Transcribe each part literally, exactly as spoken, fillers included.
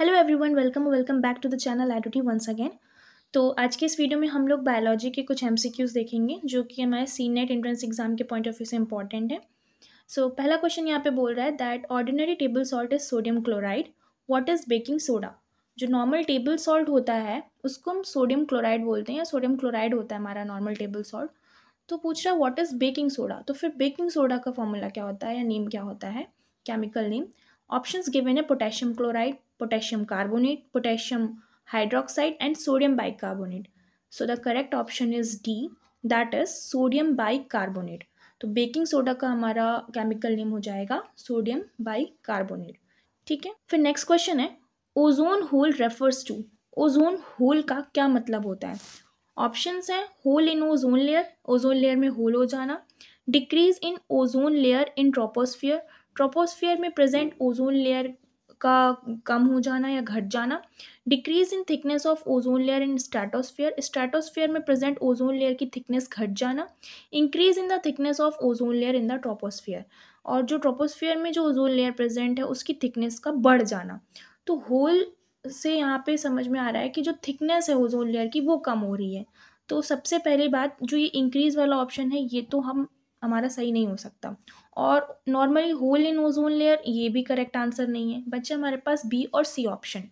Hello everyone, welcome welcome back to the channel Edutee once again. तो आज के इस वीडियो में हम लोग बायोलॉजी के कुछ एमसीक्यूज़ देखेंगे जो कि हमारे सीनेट एंट्रेंस एग्जाम के पॉइंट ऑफ व्यू से इंपॉर्टेंट है। सो so, पहला क्वेश्चन यहाँ पे बोल रहा है that ordinary table salt is sodium chloride, what is baking soda. जो नॉर्मल टेबल सॉल्ट होता है उसको हम सोडियम क्लोराइड बोलते हैं या सोडियम क्लोराइड होता है हमारा नॉर्मल टेबल सॉल्ट। तो पूछ रहा है व्हाट इज बेकिंग सोडा, तो फिर बेकिंग सोडा का फॉर्मूला क्या होता है या नेम क्या होता है, केमिकल नेम। ऑप्शंस गिवन है potassium chloride, potassium carbonate, potassium hydroxide and sodium bicarbonate. So the correct option is D, that is sodium bicarbonate. तो बेकिंग सोडा का हमारा केमिकल नेम हो जाएगा सोडियम बाइकार्बोनेट। ठीक है, फिर नेक्स्ट क्वेश्चन है ozone hole refers to. Ozone hole का क्या मतलब होता है। ऑप्शंस हैं hole in ozone layer, ozone layer में होल हो जाना, decrease in ozone layer in troposphere, troposphere में प्रेजेंट ओजोन लेयर का कम हो जाना या घट जाना, decrease in thickness of ozone layer in stratosphere, stratosphere में प्रेजेंट ओजोन लेयर की थिकनेस घट जाना, increase in the thickness of ozone layer in the troposphere, और जो ट्रोपोस्फीयर में जो ओजोन लेयर प्रेजेंट है उसकी थिकनेस का बढ़ जाना। तो होल से यहाँ पे समझ में आ रहा है कि जो थिकनेस है ओजोन लेयर की वो कम हो रही है। तो सबसे पहली बात, जो ये इंक्रीज वाला ऑप्शन है ये तो हम हमारा सही नहीं हो सकता, और normally hole in ozone layer ये भी करेक्ट आंसर नहीं है। बच्चे हमारे पास बी और सी ऑप्शन।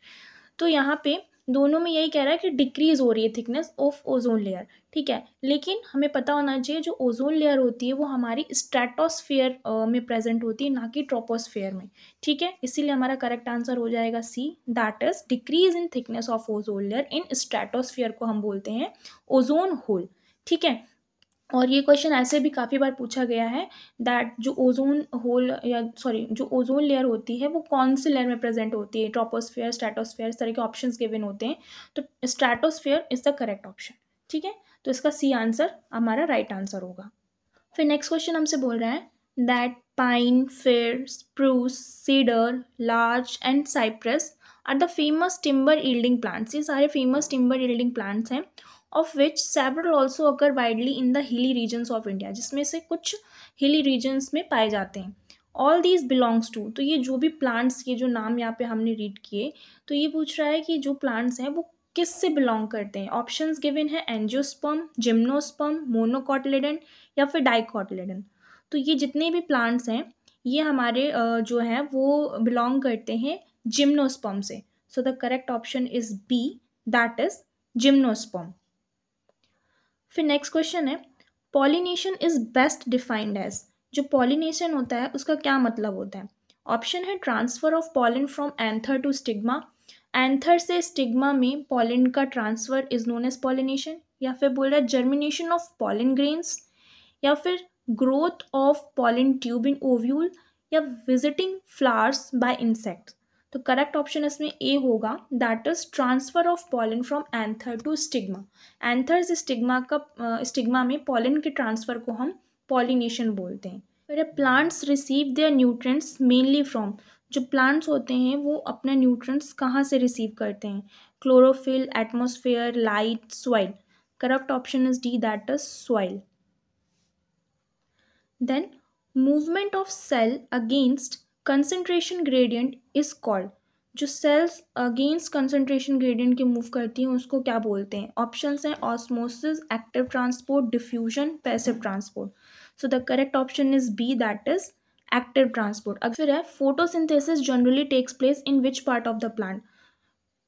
तो यहाँ पे दोनों में यही कह रहा है कि डिक्रीज हो रही है थिकनेस ऑफ ओजोन लेयर। ठीक है, लेकिन हमें पता होना चाहिए जो ओजोन लेयर होती है वो हमारी स्ट्रेटोस्फीयर में प्रेजेंट होती है, ना कि ट्रोपोस्फीयर में। ठीक है, इसीलिए हमारा करेक्ट आंसर हो जाएगा C, that is decrease in thickness of ozone layer in stratosphere को हम बोलते हैं ओजोन होल। ठीक है, और ये क्वेश्चन ऐसे भी काफ़ी बार पूछा गया है दैट जो ओजोन होल या सॉरी जो ओजोन लेयर होती है वो कौन से लेयर में प्रेजेंट होती है, ट्रोपोस्फीयर, स्ट्रेटोस्फीयर, इस तरह के ऑप्शंस गिवन होते हैं। तो stratosphere is the correct option. ठीक है, तो इसका सी आंसर हमारा राइट आंसर होगा। फिर नेक्स्ट क्वेश्चन हमसे बोल रहा है दैट पाइन, फिर spruce, cedar, larch and cypress are the famous timber yielding plants. ये सारे फेमस टिम्बर यील्डिंग प्लांट्स हैं, of which several also occur widely in the hilly regions of India, जिसमें से कुछ हिली रीजन्स में पाए जाते हैं। ऑल दीज बिलोंग्स टू, तो ये जो भी प्लांट्स के जो नाम यहाँ पे हमने रीड किए, तो ये पूछ रहा है कि जो प्लांट्स हैं वो किस से बिलोंग करते हैं। ऑप्शंस गिवन है एंजियोस्पर्म, जिम्नोस्पर्म, मोनोकॉटिलेडन या फिर डाइकॉटिलेडन। तो ये जितने भी प्लांट्स हैं ये हमारे जो है वो बिलोंग करते हैं जिम्नोस्पर्म से। So the correct option is B, that is gymnosperm. फिर नेक्स्ट क्वेश्चन है pollination is best defined as. जो पॉलिनेशन होता है उसका क्या मतलब होता है। ऑप्शन है transfer of pollen from anther to stigma, anther से स्टिग्मा में पॉलन का transfer is known as pollination, या फिर बोल रहा है जर्मिनेशन ऑफ पॉलन ग्रेन्स, या फिर growth of pollen tube in ovule, या विजिटिंग फ्लावर्स बाय इंसेक्ट। तो करेक्ट ऑप्शन इसमें ए होगा, that is transfer of pollen from anther to stigma. Anther से स्टिग्मा का स्टिग्मा में पॉलन के ट्रांसफर को हम पॉलिनेशन बोलते हैं। फिर plants receive their nutrients mainly from, जो प्लांट्स होते हैं वो अपने न्यूट्रिएंट्स कहाँ से रिसीव करते हैं। Chlorophyll, atmosphere, light, soil. Correct option is D, that is soil. Then movement of cell against concentration gradient is called. जो सेल्स अगेंस्ट कंसनट्रेशन ग्रेडियंट के मूव करती हैं उसको क्या बोलते हैं। ऑप्शंस हैं osmosis, active transport, diffusion, passive transport. So the correct option is B, that is active transport. अब फिर है photosynthesis generally takes place in which part of the plant.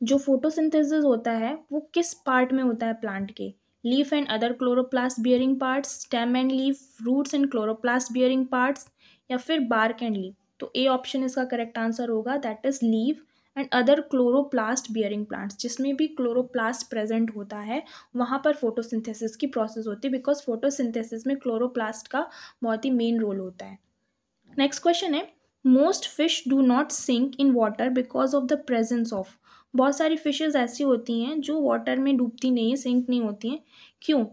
जो फोटोसिंथेसिस होता है वो किस पार्ट में होता है प्लांट के। Leaf and other chloroplast bearing parts, stem and leaf, roots and chloroplast bearing parts, या फिर बार्क एंड लीफ। तो ए ऑप्शन इसका करेक्ट आंसर होगा, that is leave and other chloroplast bearing plants. जिसमें भी क्लोरोप्लास्ट प्रेजेंट होता है वहाँ पर फोटोसिंथेसिस की प्रोसेस होती है, बिकॉज फोटोसिंथेसिस में क्लोरोप्लास्ट का बहुत ही मेन रोल होता है। नेक्स्ट क्वेश्चन है most fish do not sink in water because of the presence of. बहुत सारी फिशेज ऐसी होती हैं जो वाटर में डूबती नहीं है, सिंक नहीं होती हैं। क्यों,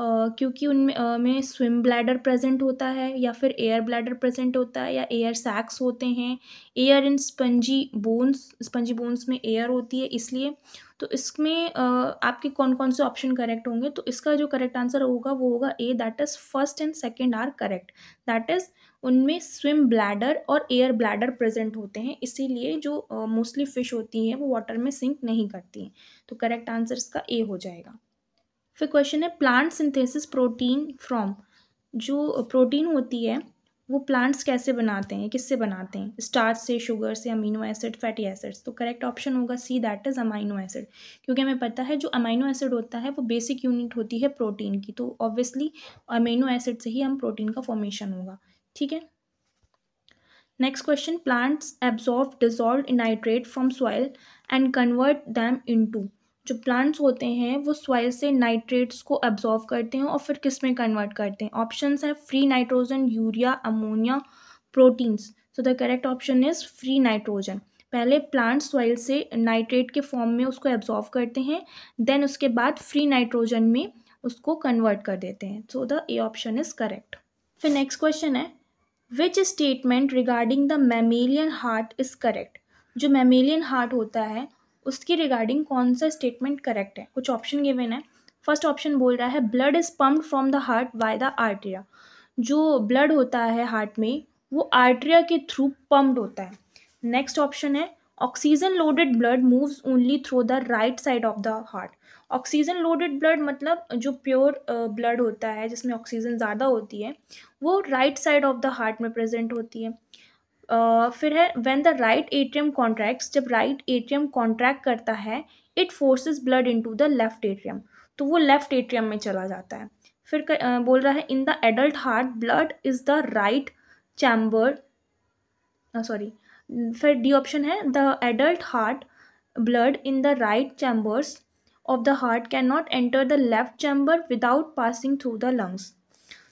Uh, क्योंकि उनमें uh, में स्विम ब्लैडर प्रेजेंट होता है, या फिर एयर ब्लैडर प्रेजेंट होता है, या एयर सैक्स होते हैं, एयर इन स्पंजी बोन्स, स्पंजी बोन्स में एयर होती है, इसलिए। तो इसमें uh, आपके कौन कौन से ऑप्शन करेक्ट होंगे। तो इसका जो करेक्ट आंसर होगा वो होगा A, that is first and second are correct, that is उनमें स्विम ब्लैडर और एयर ब्लैडर प्रेजेंट होते हैं, इसीलिए जो मोस्टली फिश होती हैं वो वाटर में सिंक नहीं करती हैं। तो करेक्ट आंसर इसका ए हो जाएगा। फिर क्वेश्चन है प्लांट सिंथेसिस प्रोटीन फ्रॉम। जो प्रोटीन होती है वो प्लांट्स कैसे बनाते हैं, किससे बनाते हैं? स्टार्च से, शुगर से, अमीनो एसिड, फैटी एसिड्स। तो करेक्ट ऑप्शन होगा C, that is amino acid, क्योंकि हमें पता है जो अमीनो एसिड होता है वो बेसिक यूनिट होती है प्रोटीन की, तो ऑब्वियसली अमीनो एसिड से ही हम प्रोटीन का फॉर्मेशन होगा। ठीक है, next question, plants absorb dissolve nitrate from soil and convert them into. जो प्लांट्स होते हैं वो सॉइल से नाइट्रेट्स को एब्जॉर्व करते हैं और फिर किस में कन्वर्ट करते हैं? ऑप्शंस हैं free nitrogen, urea, ammonia, proteins. So the correct option is free nitrogen. पहले प्लांट्स सॉइल से नाइट्रेट के फॉर्म में उसको एब्जॉर्व करते हैं, देन उसके बाद फ्री नाइट्रोजन में उसको कन्वर्ट कर देते हैं। So the A option is correct. फिर नेक्स्ट क्वेश्चन है which statement regarding the mammalian heart is correct. जो मैमेलियन हार्ट होता है उसकी रिगार्डिंग कौन सा स्टेटमेंट करेक्ट है? कुछ ऑप्शन गिवन है। फर्स्ट ऑप्शन बोल रहा है blood is pumped from the heart by the arteria. जो ब्लड होता है हार्ट में वो आर्टेरिया के थ्रू पम्प्ड होता है। नेक्स्ट ऑप्शन है oxygen loaded blood moves only through the right side of the heart. Oxygen loaded blood मतलब जो प्योर ब्लड uh, होता है जिसमें ऑक्सीजन ज़्यादा होती है वो right side of the heart में प्रेजेंट होती है। Uh, फिर है when the right atrium contracts, जब राइट एट्रियम कॉन्ट्रैक्ट करता है it forces blood into the left atrium, तो वो लेफ्ट एट्रियम में चला जाता है। फिर uh, बोल रहा है in the adult heart blood is the right chamber, sorry फिर डी ऑप्शन है the adult heart blood in the right chambers of the heart can not enter the left chamber without passing through the lungs.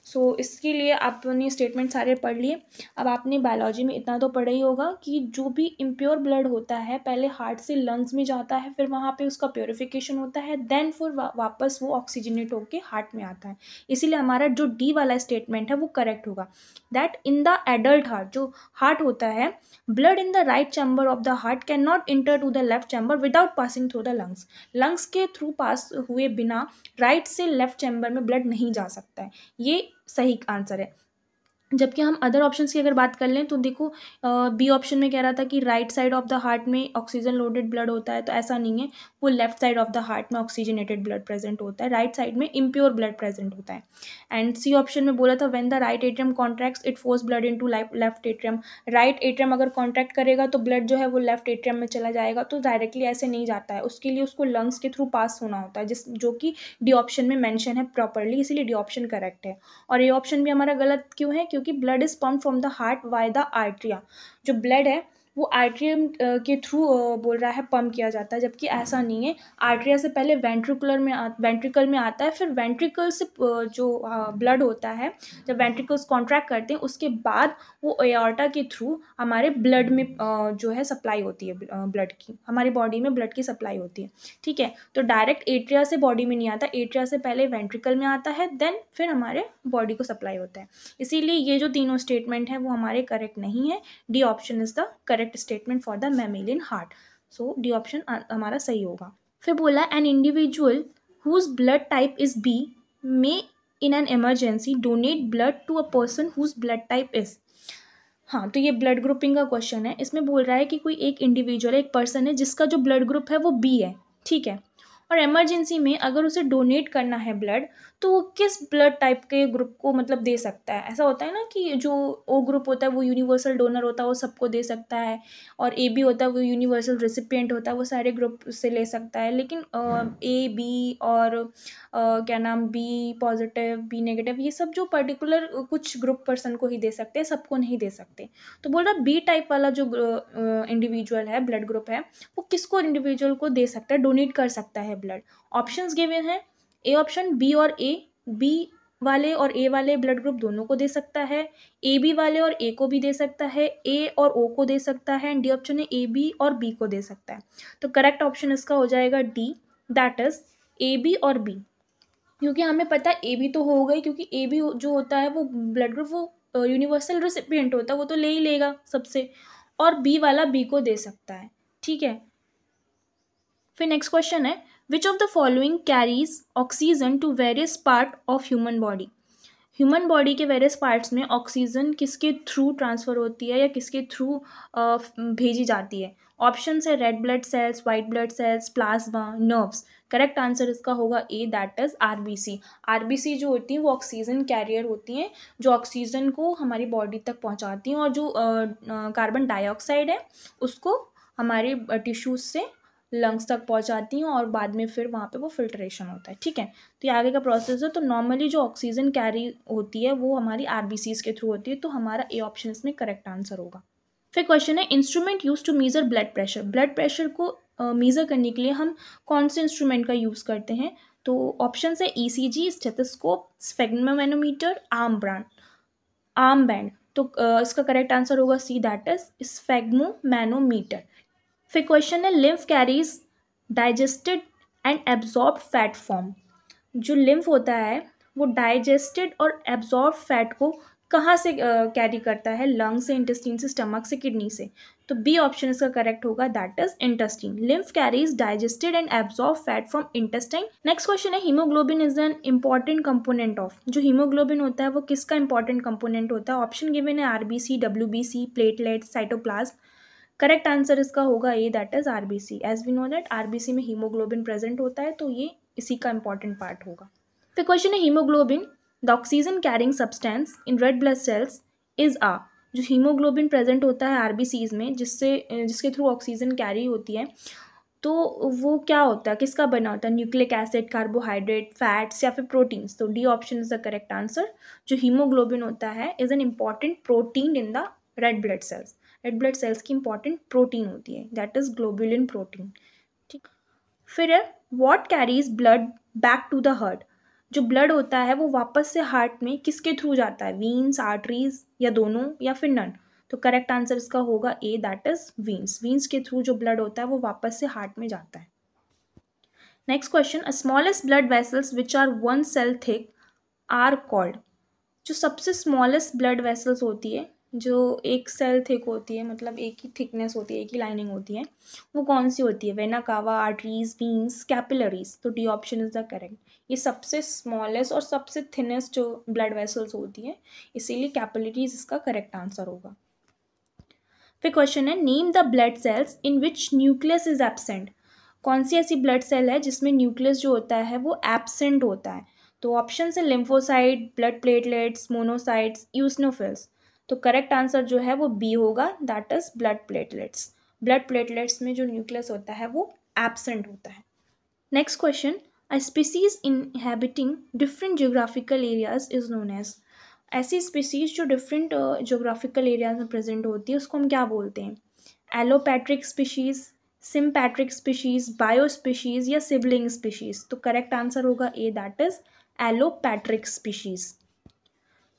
So so, इसके लिए आपने statement सारे पढ़ लिए। अब आपने बायोलॉजी में इतना तो पढ़ा ही होगा कि जो भी इम्प्योर ब्लड होता है पहले हार्ट से लंग्स में जाता है, फिर वहाँ पे उसका प्योरीफिकेशन होता है, देन फिर वा, वापस वो ऑक्सीजनेट होके हार्ट में आता है। इसीलिए हमारा जो डी वाला स्टेटमेंट है वो करेक्ट होगा, that in the adult heart, जो हार्ट होता है blood in the right chamber of the heart can not enter to the left chamber without passing through the lungs. Lungs के थ्रू पास हुए बिना right से left chamber में blood नहीं जा सकता है, ये सही आंसर है। जबकि हम अदर ऑप्शंस की अगर बात कर लें तो देखो बी ऑप्शन में कह रहा था कि right side of the heart में ऑक्सीजन लोडेड ब्लड होता है, तो ऐसा नहीं है, वो left side of the heart में ऑक्सीजनेटेड ब्लड प्रेजेंट होता है, राइट साइड में इम्प्योर ब्लड प्रेजेंट होता है। एंड सी ऑप्शन में बोला था when the right atrium contracts it force blood into left atrium. Right atrium अगर कॉन्ट्रैक्ट करेगा तो ब्लड जो है वो लेफ्ट एट्रियम में चला जाएगा, तो डायरेक्टली ऐसे नहीं जाता है, उसके लिए उसको लंग्स के थ्रू पास होना होता है, जिस जो कि डी ऑप्शन में मैंशन है प्रॉपरली, इसीलिए डी ऑप्शन करेक्ट है। और ए ऑप्शन भी हमारा गलत क्यों है? क्योंकि blood is pump from the heart by the arteria. जो ब्लड है वो आर्ट्रियम के थ्रू बोल रहा है पम्प किया जाता है, जबकि ऐसा नहीं है, आर्ट्रिया से पहले वेंट्रिकुलर में आ, वेंट्रिकल में आता है, फिर वेंट्रिकल से जो ब्लड होता है जब वेंट्रिकल्स कॉन्ट्रैक्ट करते हैं उसके बाद वो एओर्टा के थ्रू हमारे ब्लड में जो है सप्लाई होती है, ब्लड की हमारी बॉडी में ब्लड की सप्लाई होती है। ठीक है, तो डायरेक्ट एट्रिया से बॉडी में नहीं आता, एट्रिया से पहले वेंट्रिकल में आता है, देन फिर हमारे बॉडी को सप्लाई होता है। इसीलिए ये जो तीनों स्टेटमेंट हैं वो हमारे करेक्ट नहीं है। D option is the correct statement for the mammalian heart. So D option हमारा सही होगा। फिर बोला an individual whose blood type is B may in an emergency donate blood to a person whose blood type is. हाँ, तो ये blood grouping का question है। इसमें बोल रहा है कि कोई एक इंडिविजुअल, एक पर्सन है जिसका जो ब्लड ग्रुप है वो बी है, ठीक है, और इमरजेंसी में अगर उसे डोनेट करना है ब्लड तो वो किस ब्लड टाइप के ग्रुप को मतलब दे सकता है। ऐसा होता है ना कि जो ओ ग्रुप होता है वो यूनिवर्सल डोनर होता है, वो सबको दे सकता है, और ए बी होता है वो यूनिवर्सल रेसिपिएंट होता है, वो सारे ग्रुप से ले सकता है। लेकिन ए बी और आ, क्या नाम बी पॉजिटिव, बी नेगेटिव, ये सब जो पर्टिकुलर कुछ ग्रुप पर्सन को ही दे सकते हैं, सबको नहीं दे सकते। तो बोल रहा बी टाइप वाला जो इंडिविजुअल है, ब्लड ग्रुप है, वो किसको इंडिविजुअल को दे सकता है, डोनेट कर सकता है ब्लड। ऑप्शंस गिवन हैं ए ऑप्शन बी और ए, बी वाले और ए वाले ब्लड ग्रुप दोनों को दे सकता है, ए बी वाले और ए को भी दे सकता है, ए और ओ को दे सकता है, एंड डी ऑप्शन है ए बी और बी को दे सकता है। तो करेक्ट ऑप्शन इसका हो जाएगा D, that is A B और बी, क्योंकि हमें पता है ए बी तो हो गई, क्योंकि ए बी जो होता है वो ब्लड ग्रुप वो यूनिवर्सल रेसिपिएंट होता है, वो तो ले ही लेगा सबसे, और बी वाला बी को दे सकता है। ठीक है, फिर नेक्स्ट क्वेश्चन है which of the following carries oxygen to various part of human body. Human body के वेरियस पार्ट्स में ऑक्सीजन किसके थ्रू ट्रांसफ़र होती है या किसके थ्रू भेजी जाती है? ऑप्शन है red blood cells, white blood cells, plasma, nerves. Correct answer इसका होगा A, that is RBC. RBC जो होती हैं वो ऑक्सीजन कैरियर होती हैं जो ऑक्सीजन को हमारी बॉडी तक पहुंचाती हैं और जो कार्बन डाइऑक्साइड है उसको हमारे टिश्यूज से लंग्स तक पहुंचाती हैं और बाद में फिर वहाँ पे वो फिल्ट्रेशन होता है. ठीक है, तो ये आगे का प्रोसेस है. तो नॉर्मली जो ऑक्सीजन कैरी होती है वो हमारी आरबीसीज के थ्रू होती है, तो हमारा ए ऑप्शन इसमें करेक्ट आंसर होगा. फिर क्वेश्चन है instrument use to measure blood pressure. Blood pressure को मीज़र uh, करने के लिए हम कौन से इंस्ट्रूमेंट का यूज़ करते हैं? तो ऑप्शन है E C G, stethoscope, sphygmomanometer, arm brand arm band. तो uh, इसका करेक्ट आंसर होगा सी, दैट इज स्फैग्नोमैनोमीटर. फिर क्वेश्चन है lymph carries digested and absorb fat form. जो लिम्फ होता है वो डाइजेस्टेड और एब्जॉर्ब फैट को कहाँ से कैरी uh, करता है? लंग से, इंटेस्टीन से, स्टमक से, किडनी से. तो बी ऑप्शन इसका करेक्ट होगा, that is intestine. Lymph carries digested and absorb fat from intestine. Next question है haemoglobin is an important component of. जो हीमोग्लोबिन होता है वो किसका इंपॉर्टेंट कंपोनेंट होता है? ऑप्शन गिवन है RBC, WBC, platelet, cytoplasm. Correct answer इसका होगा A, that is RBC. As we know that RBC में हीमोग्लोबिन प्रेजेंट होता है, तो ये इसी का इंपॉर्टेंट पार्ट होगा. फिर क्वेश्चन है haemoglobin the oxygen carrying substance in red blood cells is आ. जो हीमोग्लोबिन प्रेजेंट होता है आरबीसीज में जिससे जिसके थ्रू ऑक्सीजन कैरी होती है, तो वो क्या होता है, किसका बना होता है? न्यूक्लिक एसिड, कार्बोहाइड्रेट, फैट्स या फिर प्रोटीन्स. तो D option is the correct answer. जो हीमोग्लोबिन होता है is an important protein in the red blood cells. Red blood cells की इंपॉर्टेंट प्रोटीन होती है, दैट इज ग्लोबुलिन प्रोटीन. ठीक, फिर what carries blood back to the heart. जो blood होता है वो वापस से हार्ट में किसके थ्रू जाता है? वीन्स, आर्टरीज या दोनों या फिर नन. तो करेक्ट आंसर इसका होगा A, that is veins. Veins के थ्रू जो ब्लड होता है वो वापस से हार्ट में जाता है. Next question, smallest blood vessels which are one cell thick are called. जो सबसे स्मॉलेस्ट ब्लड वेसल्स होती है जो एक सेल थिक होती है, मतलब एक ही थिकनेस होती है, एक ही लाइनिंग होती है, वो कौन सी होती है? Vena cava, arteries, veins, capillaries. तो D option is the correct. ये सबसे स्मॉलेस्ट और सबसे थिनेस्ट जो ब्लड वेसल्स होती है, इसीलिए कैपिलरीज इसका करेक्ट आंसर होगा. फिर क्वेश्चन है name the blood cells in which nucleus is absent. कौन सी ऐसी ब्लड सेल है जिसमें न्यूक्लियस जो होता है वो एब्सेंट होता है? तो ऑप्शन है lymphocyte, blood platelets, monocytes, eosinophils. तो करेक्ट आंसर जो है वो बी होगा, that is blood platelets. Blood platelets में जो न्यूक्लियस होता है वो एब्सेंट होता है. Next question, a species inhabiting different geographical areas is known as. ऐसी स्पीसीज जो डिफरेंट ज्योग्राफिकल एरियाज में प्रेजेंट होती है उसको हम क्या बोलते हैं? Allopatric species, sympatric species, bio species या सिबलिंग स्पीशीज. तो करेक्ट आंसर होगा A, that is allopatric species.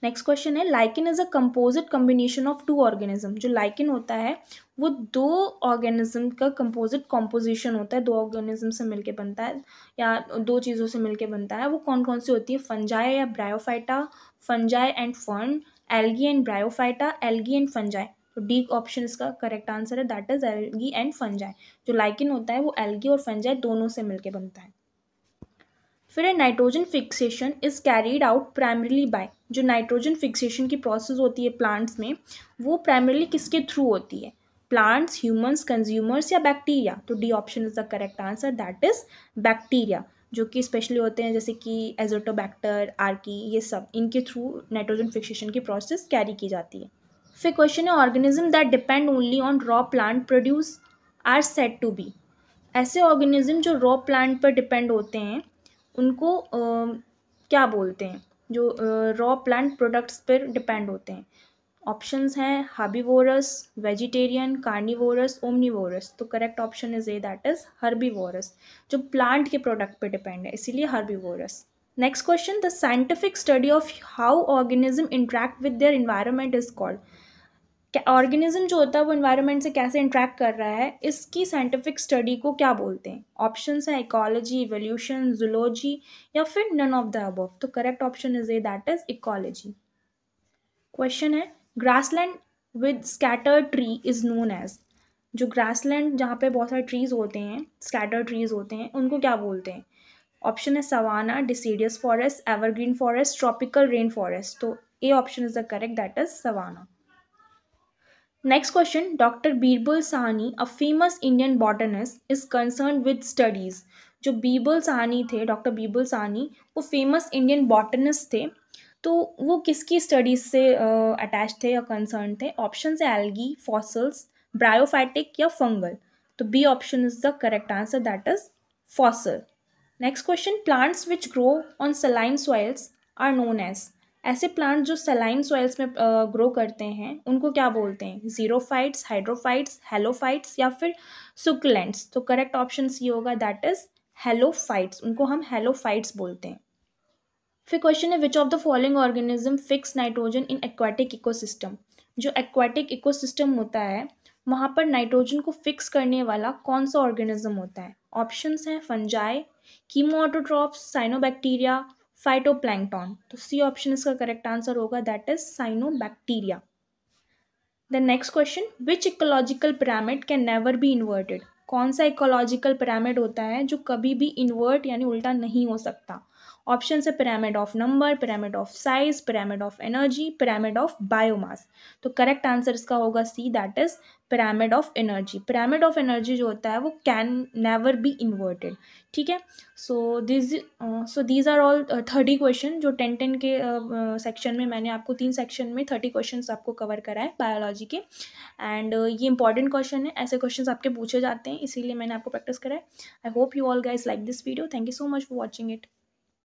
Next question है lichen is a composite combination of two organism. जो लाइकेन होता है वो दो ऑर्गेनिज्म का कंपोजिट कॉम्पोजिशन होता है, दो ऑर्गेनिज्म से मिलके बनता है या दो चीज़ों से मिलके बनता है. वो कौन कौन सी होती है? फंजाई या bryophyta, fungi and fern, algae and bryophyta, algae and fungi. तो डी ऑप्शन इसका करेक्ट आंसर है, that is algae and fungi. जो लाइकेन होता है वो एल्गी और फंजाई दोनों से मिलके बनता है. फिर nitrogen fixation is carried out primarily by. जो नाइट्रोजन फिक्सेशन की प्रोसेस होती है प्लांट्स में वो प्राइमरीली किसके थ्रू होती है? प्लांट्स, ह्यूमंस, कंज्यूमर्स या बैक्टीरिया. तो D option is the correct answer, that is bacteria. जो कि स्पेशली होते हैं जैसे कि एजोटोबैक्टर, आर्की, ये सब इनके थ्रू नाइट्रोजन फिक्सेशन की प्रोसेस कैरी की जाती है. फिर क्वेश्चन है organism that depend only on raw plant produce are said to be. ऐसे ऑर्गेनिज्म जो रॉ प्लांट पर डिपेंड होते हैं उनको uh, क्या बोलते हैं? जो रॉ प्लांट प्रोडक्ट्स पर डिपेंड होते हैं. ऑप्शंस हैं हर्बीवोरस, वेजिटेरियन, कार्निवोरस, ओमनीवोरस. तो correct option is A, that is herbivorous. जो प्लांट के प्रोडक्ट पर डिपेंड है इसीलिए herbivorous. Next question, the scientific study of how organism interact with their environment is called. Organism जो होता है वो एनवायरनमेंट से कैसे इंट्रैक्ट कर रहा है, इसकी साइंटिफिक स्टडी को क्या बोलते हैं? ऑप्शंस हैं इकोलॉजी, इवोल्यूशन, जूलॉजी या फिर नन ऑफ द अबव. तो correct option is A, that is ecology. Question है grassland with scattered tree is known as. जो ग्रासलैंड जहाँ पे बहुत सारे ट्रीज होते हैं, स्कैटर्ड ट्रीज होते हैं, उनको क्या बोलते हैं? Option is savanna, deciduous forest, evergreen forest, tropical rainforest. So A option is the correct, that is savanna. Next question, Doctor Bibul Sani, a famous Indian botanist, is concerned with studies. जो बीबुल सानी थे, doctor बीबुल सानी, वो famous Indian botanist थे, तो वो किसकी studies से अटैच uh, थे या कंसर्न थे? ऑप्शन है एल्गी, फॉसिल्स, ब्रायोफाइटिक या फंगल. तो B option is the correct answer, that is fossil. Next question, plants which grow on saline soils are known as. ऐसे प्लांट जो सलाइन सॉइल्स में ग्रो uh, करते हैं उनको क्या बोलते हैं? जीरोफाइट्स, हाइड्रोफाइट्स, हेलोफाइट्स या फिर सुकुलेंट्स. तो करेक्ट ऑप्शन सी होगा, दैट इज हेलोफाइट्स. उनको हम हेलोफाइट्स बोलते हैं. फिर क्वेश्चन है, which of the following organism fix nitrogen in aquatic ecosystem. जो एक्वाटिक इकोसिस्टम होता है वहाँ पर नाइट्रोजन को फिक्स करने वाला कौन सा ऑर्गेनिज्म होता है? ऑप्शंस हैं फंजाई, कीमोऑटोट्रॉफ्स, साइनोबैक्टीरिया, फाइटोप्लैंक्टन. तो सी ऑप्शन इसका करेक्ट आंसर होगा, that is cyanobacteria. Then next question, which ecological pyramid can never be inverted. कौन सा इकोलॉजिकल पिरामिड होता है जो कभी भी इन्वर्ट यानी उल्टा नहीं हो सकता? ऑप्शन है pyramid of number, pyramid of size, pyramid of energy, pyramid of biomass. तो करेक्ट आंसर इसका होगा C, that is pyramid of energy. Pyramid of energy जो होता है वो कैन नेवर बी इन्वर्टेड. ठीक है, so this so these are all thirty question जो टेन टेन के सेक्शन uh, में मैंने आपको तीन सेक्शन में थर्टी क्वेश्चन आपको कवर कराए बायोलॉजी के. एंड uh, ये इंपॉर्टेंट क्वेश्चन है, ऐसे क्वेश्चन आपके पूछे जाते हैं, इसीलिए मैंने आपको प्रैक्टिस कराया. I hope you all guys like this video. Thank you so much for watching it.